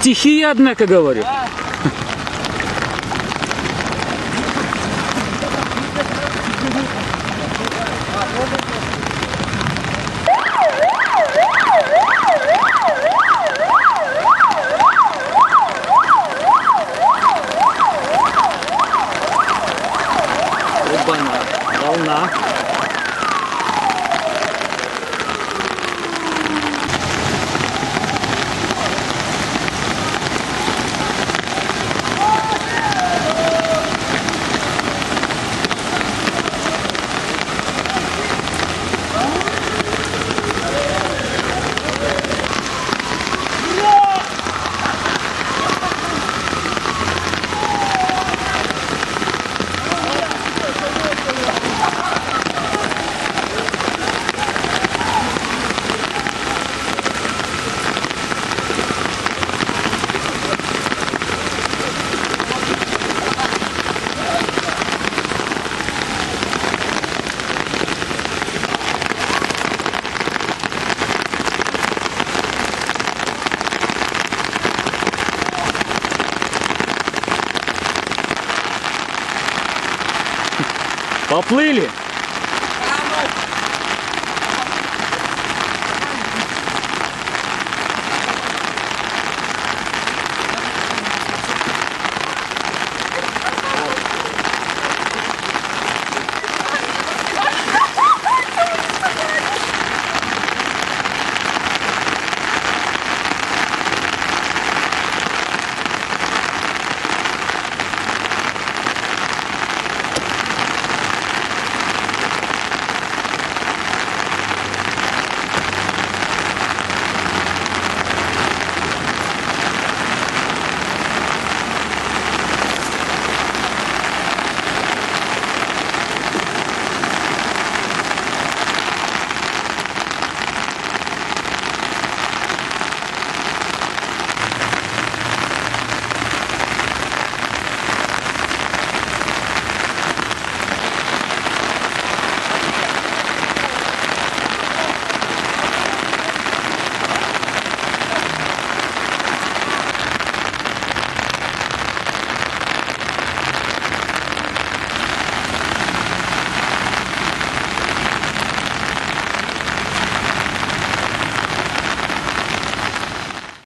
Стихия, однако, говорю. Опа-на, волна. Поплыли!